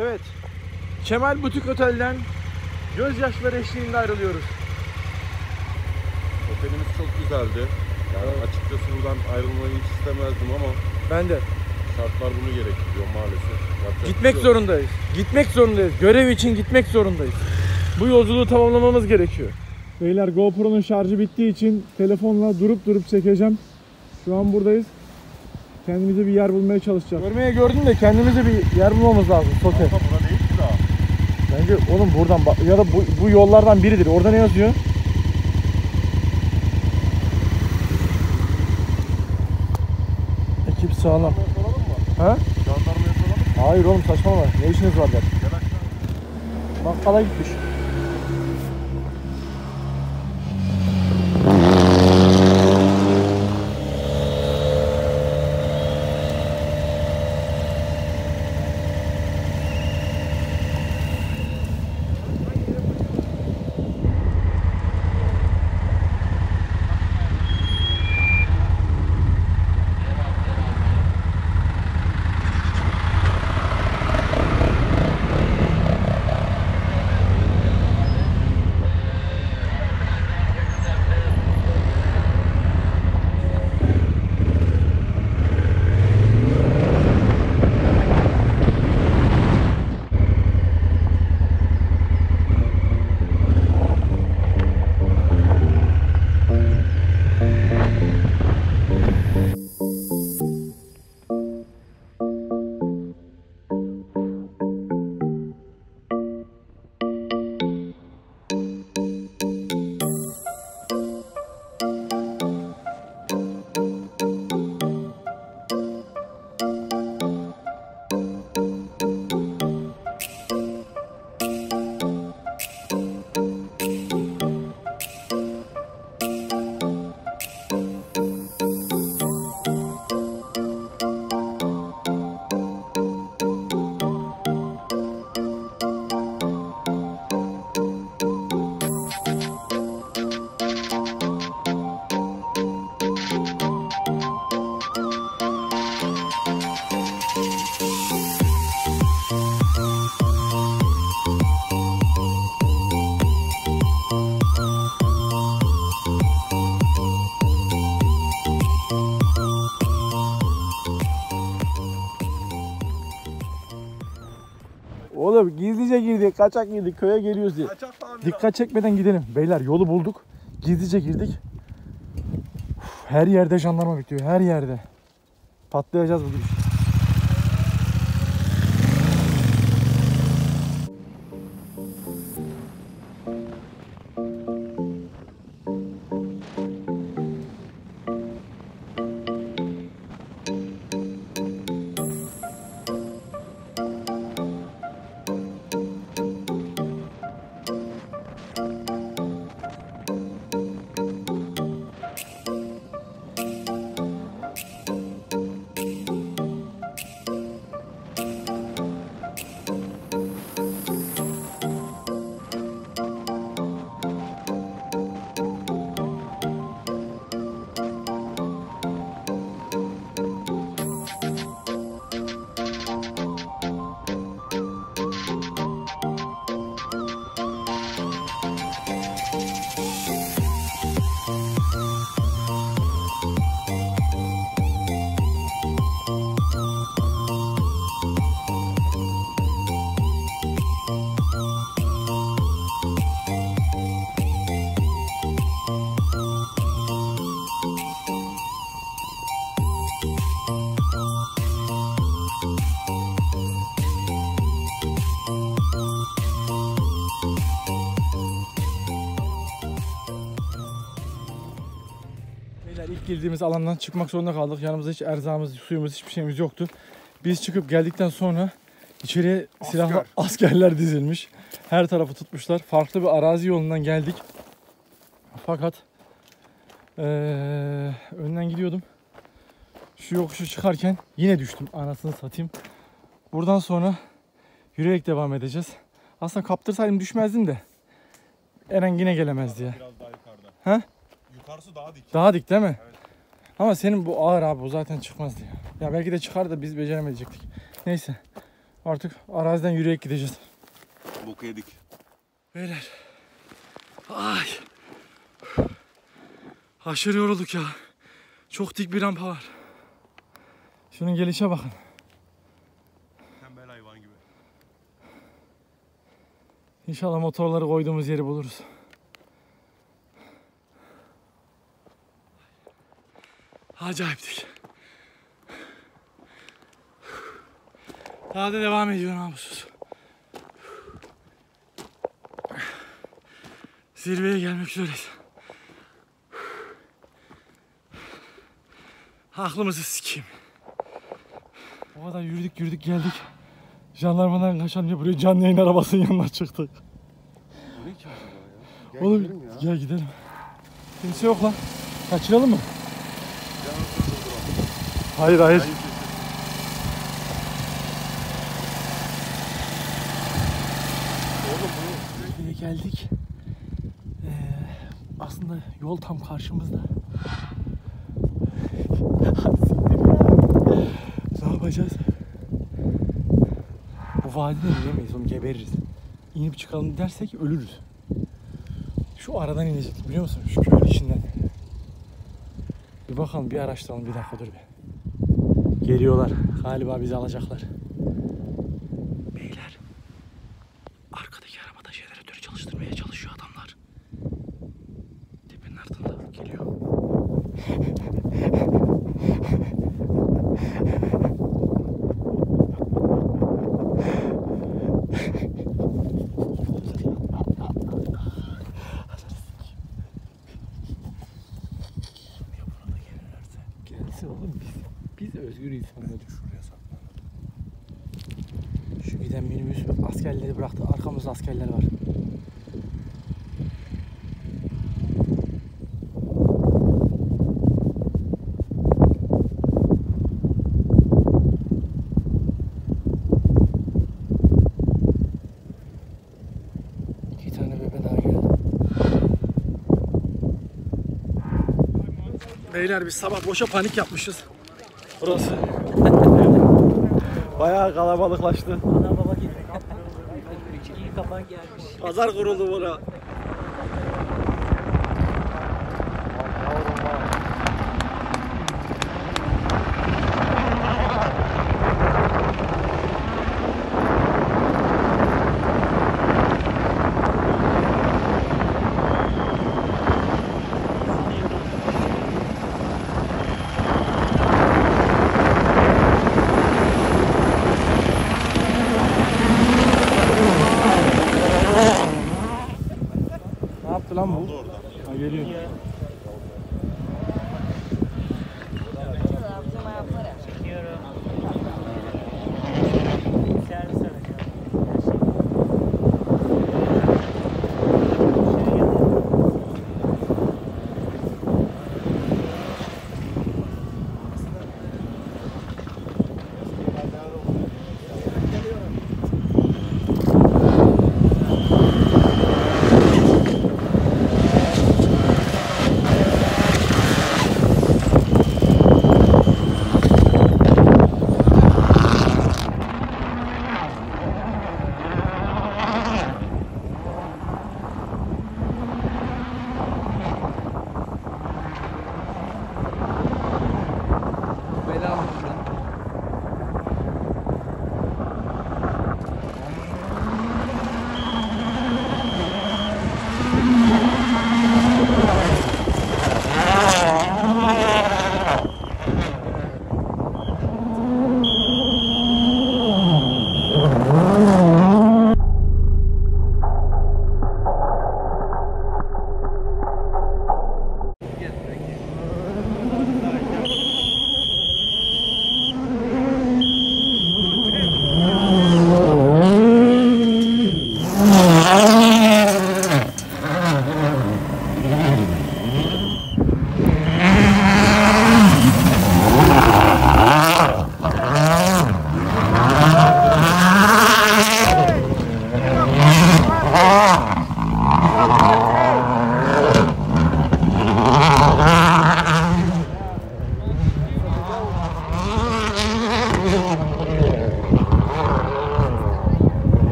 Evet, Kemal Butik Otel'den gözyaşları eşliğinde ayrılıyoruz. Otelimiz çok güzeldi. Yani evet, açıkçası buradan ayrılmayı hiç istemezdim ama ben de şartlar bunu gerektiriyor maalesef. Yapacak gitmek zorundayız. Gitmek zorundayız. Görev için gitmek zorundayız. Bu yolculuğu tamamlamamız gerekiyor. Beyler, GoPro'nun şarjı bittiği için telefonla durup çekeceğim. Şu an buradayız. Kendimize bir yer bulmaya çalışacağız. Gördüm de kendimize bir yer bulmamız lazım. Sote. Burada değil ki daha. Bence oğlum buradan ya da bu yollardan biridir. Orada ne yazıyor? Ekip sağlam. Ha? Jandarmaya soralım. Hayır oğlum, saçmalama. Ne işiniz var der. Bakkala gitmiş. Oğlum gizlice girdik, kaçak girdik, köye geliyoruz diye. Dikkat çekmeden gidelim. Beyler yolu bulduk, gizlice girdik. Uf, her yerde jandarma bekliyor, her yerde. Patlayacağız bu giriş. Girdiğimiz alandan çıkmak zorunda kaldık. Yanımızda hiç erzağımız, suyumuz, hiçbir şeyimiz yoktu. Biz çıkıp geldikten sonra içeriye silahlı askerler dizilmiş. Her tarafı tutmuşlar. Farklı bir arazi yolundan geldik. Fakat önden gidiyordum. Şu yokuşu çıkarken yine düştüm. Anasını satayım. Buradan sonra yürüyerek devam edeceğiz. Aslında kaptırsaydım düşmezdim de Eren yine gelemez diye. Biraz daha yukarıda. Ha? Yukarısı daha dik. Daha dik değil mi? Evet. Ama senin bu ağır abi, bu zaten çıkmazdı ya. Ya belki de çıkar da biz beceremeyecektik. Neyse. Artık araziden yürüyerek gideceğiz. Bok yedik. Beyler. Ay. Aşırı yorulduk ya. Çok dik bir rampa var. Şunun gelişe bakın. Tembel hayvan gibi. İnşallah motorları koyduğumuz yeri buluruz. Acayip dik. Daha da devam ediyor namussuz. Zirveye gelmek üzereyiz. Aklımızı sikeyim. O kadar yürüdük geldik. Jandarmadan kaçanca buraya canlı yayın arabasının yanına çıktık. Nereye ki acaba ya? Oğlum gidelim ya. Gel gidelim. Kimse yok lan. Kaçıralım mı? Hayır hayır. Buraya geldik. Aslında yol tam karşımızda. Ne yapacağız? Bu vadide gidemeyiz, onu gebeririz. İnip çıkalım dersek ölürüz. Şu aradan inecektik biliyor musun? Şu köyün içinden. Bir bakalım, bir araştıralım, bir dakika dur be. Geliyorlar. Galiba bizi alacaklar. Beyler. Arkadaki arabada jeneratörü çalıştırmaya çalışıyor adamlar. Tepenin ardından geliyor. Gelsin oğlum biz. Biz özgür insanlar. Şuraya saklanalım. Şu giden minibüs askerleri bıraktı. Arkamızda askerler var. Beyler biz sabah boşa panik yapmışız. Burası. Bayağı kalabalıklaştı. Ana baba gibi. İyi kapan gelmiş. Pazar kuruldu bura.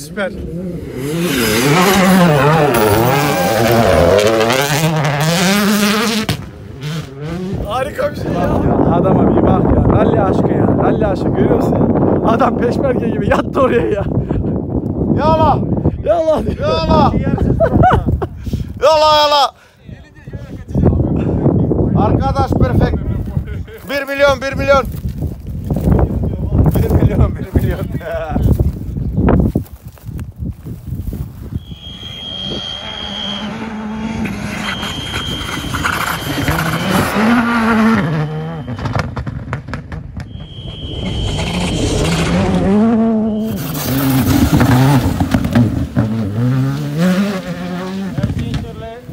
süper. Harika bir şey ya. Adama bir bak ya. Ralli aşkı ya. Ralli aşkı görüyor musun ya? Adam peşmerge gibi yattı oraya ya. Ya Allah. Ya Allah. Ya Allah. Ya Allah. Arkadaş perfect. 1 milyon. 1 milyon.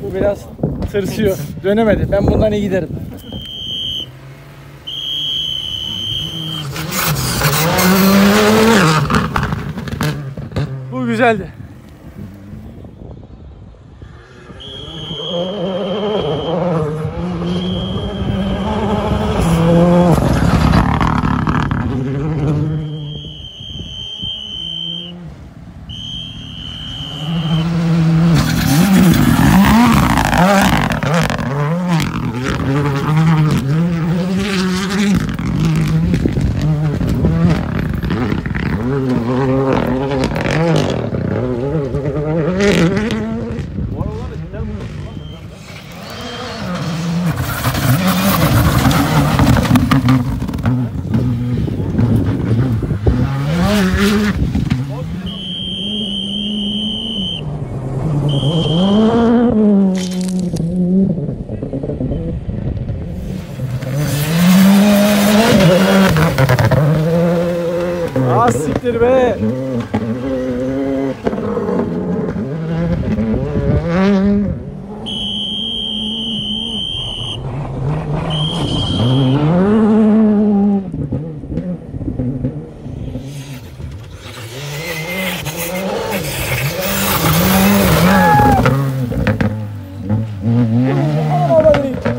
Bu biraz tırsıyor. Dönemedi. Ben bundan iyi giderim. Bu güzeldi. Siktir be.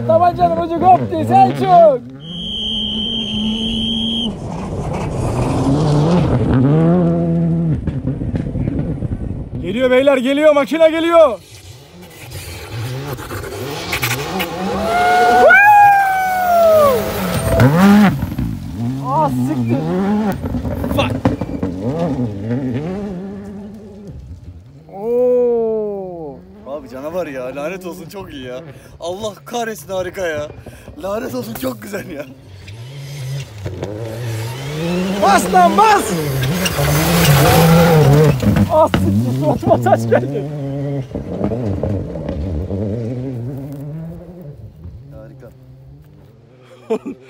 Tabancanın ucu koptu Selçuk. Geliyor beyler, geliyor makine, geliyor. Ah siktir. Bak. Oo. Abi canavar ya, lanet olsun çok iyi ya. Allah kahretsin harika ya. Lanet olsun çok güzel ya. Bas lan bas. Ah siktir, suratıma taş geldi. Harika.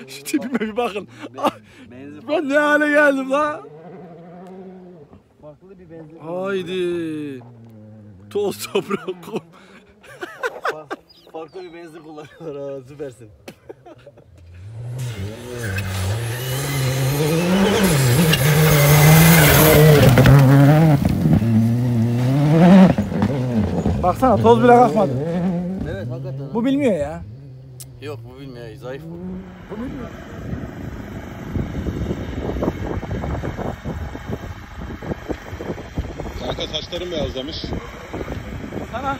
Şu tipime bir bakın. Ben ne hale geldim la? Farklı bir benzin. Haydi. Toz toprak kum. Farklı bir benzin kullanıyorlar ha, süpersin. Baksana toz bile kalkmadı. Evet, hakikaten. Bu bilmiyor ya. Yok bu bilmiyor, zayıf bu. Bu bilmiyor. Kanka saçlarım beyazlamış. Sana.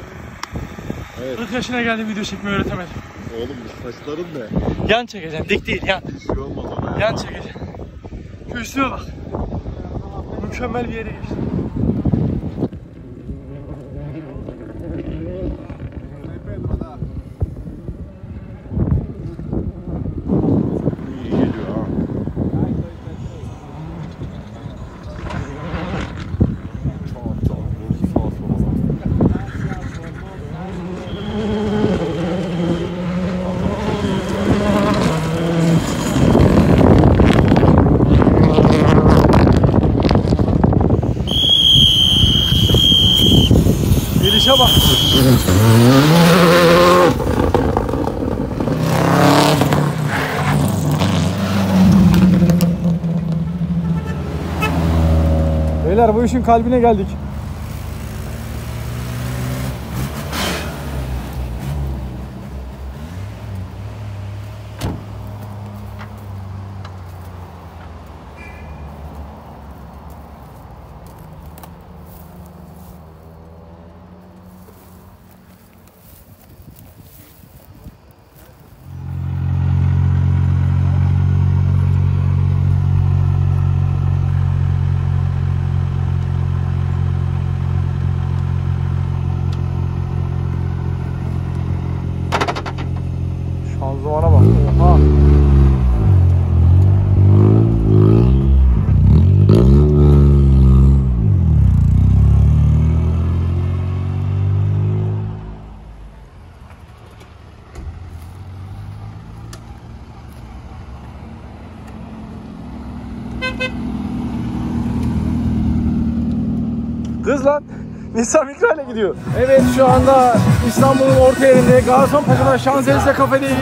Evet. 40 yaşına geldim, video çekmeyi öğretemedim. Oğlum bu saçların ne? Yan çekeceğim, dik değil yan. Bir şey olmaz ona. Yan çekeceğim. Köşüne bak. Mükemmel bir yere geçtim. Gelişe bak. Beyler bu işin kalbine geldik. Şanzımana bak. Oha. Kız lan. Nisan Mikra'yla gidiyor. Evet, şu anda İstanbul'un orta yerinde Gaziantep'ten Şanzelize Kafe'deyiz.